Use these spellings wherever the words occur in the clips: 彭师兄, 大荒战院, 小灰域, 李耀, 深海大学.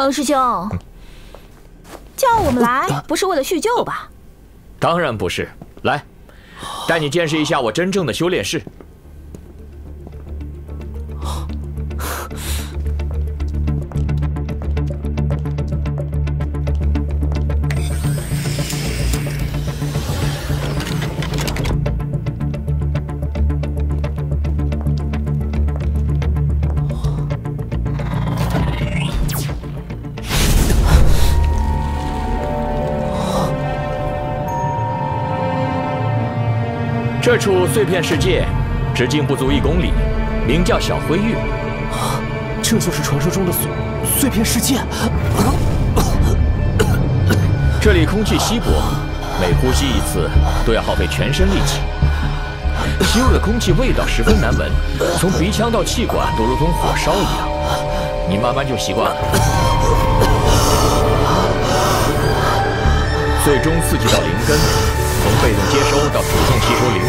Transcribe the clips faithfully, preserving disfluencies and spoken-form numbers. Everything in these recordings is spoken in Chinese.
彭师兄，叫我们来不是为了叙旧吧？当然不是，来，带你见识一下我真正的修炼室。 这处碎片世界，直径不足一公里，名叫小灰域。啊，这就是传说中的碎碎片世界。啊、这里空气稀薄，每呼吸一次都要耗费全身力气。吸入的空气味道十分难闻，从鼻腔到气管都如同火烧一样。你慢慢就习惯了。最终刺激到灵根。 从被动接收到主动吸收灵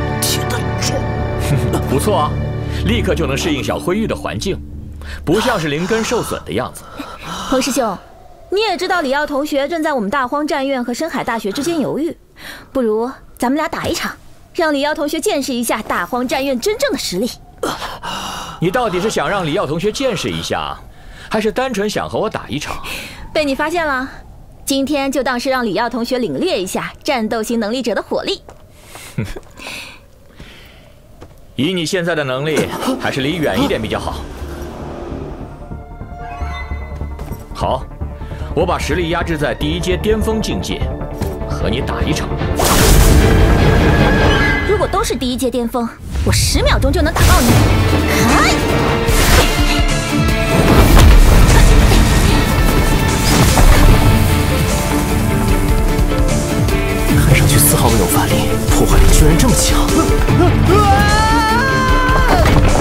能，听得重，不错啊，立刻就能适应小灰域的环境，不像是灵根受损的样子。彭师兄，你也知道李耀同学正在我们大荒战院和深海大学之间犹豫，不如咱们俩打一场，让李耀同学见识一下大荒战院真正的实力。你到底是想让李耀同学见识一下，还是单纯想和我打一场？被你发现了。 今天就当是让李耀同学领略一下战斗型能力者的火力。以你现在的能力，还是离远一点比较好。好，我把实力压制在第一阶巅峰境界，和你打一场。如果都是第一阶巅峰，我十秒钟就能打爆你。哎 丝毫没有乏力，破坏力居然这么强！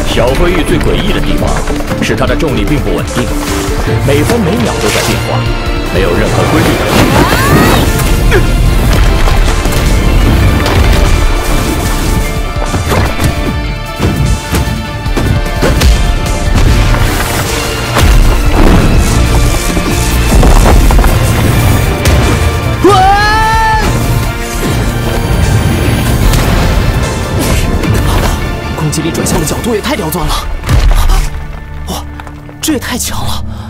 小灰域最诡异的地方是它的重力并不稳定，每分每秒都在变化，没有任何规律可言。这里转向的角度也太刁钻了，哇，这也太强了！